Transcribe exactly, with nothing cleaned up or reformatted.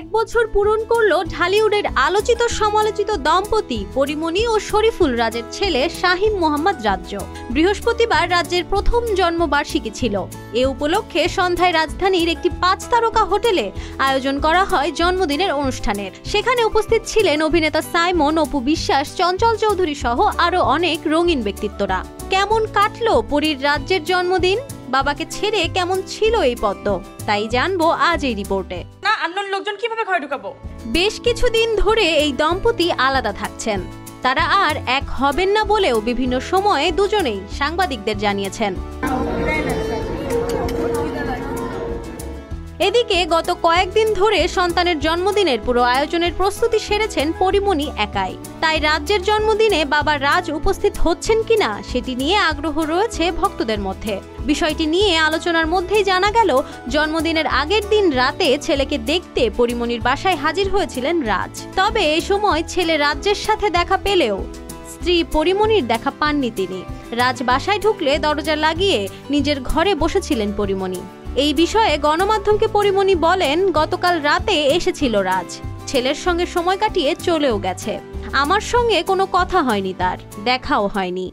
एक बछर पूरण करलो ढालिউডের आलोचित समालोचित दम्पति परिमणि और शरीफुल राजेर छेले शाहीन मोहम्मद রাজ্য बृहस्पतिवार राज्य प्रथम जन्मबार्षिकी छिलो। ए उपलक्षे सन्ध्याय राजधानीर एकटी पाँच तारका होटेले आयोजन करा हय जन्मदिनेर अनुष्ठानेर। सेखाने उपस्थित छिलेन अभिनेता সাইমন, অপু বিশ্বাস, চঞ্চল চৌধুরী सह आरो अनेक रंगीन व्यक्तित्वरा। केमन काटलो पुरीर राज्येर जन्मदिन, बाबा के छेड़े केमन छिलो एई पद्म, ताई जानबो आज एई रिपोर्टे। अन्य लोकजन किभाबे घर ढुकाबो। बेश किछुदिन धरे एई दम्पति आलादा थाकछेन, तारा आर एक हबेन ना बोलेओ विभिन्न समये दुजोनेई सांबादिकदेर जानिয়েছেন। এদিকে গত কয়েকদিন ধরে সন্তানের জন্মদিনের পুরো আয়োজনের প্রস্তুতি সেরেছেন পরিমণি একাই। তাই রাজ্যের জন্মদিনে বাবা রাজ উপস্থিত হচ্ছেন কিনা সেটি নিয়ে আগ্রহ রয়েছে ভক্তদের মধ্যে। বিষয়টি নিয়ে আলোচনার মধ্যেই জানা গেল জন্মদিনের আগের দিন রাতে ছেলেকে দেখতে পরিমণির বাসায় হাজির হয়েছিলেন রাজ। তবে এই সময় ছেলে রাজ্যের সাথে দেখা পেলেও স্ত্রী পরিমণির দেখা পাননি তিনি। রাজ বাসায় ঢুকলে দরজা লাগিয়ে নিজের ঘরে বসেছিলেন পরিমণি। এই বিষয়ে গণমাধ্যমকে পরিমণি বলেন, গতকাল রাতে এসেছিল রাজ, ছেলের সঙ্গে সময় কাটিয়ে চলেও গেছে, আমার সঙ্গে কোনো কথা হয়নি, তার দেখাও হয়নি।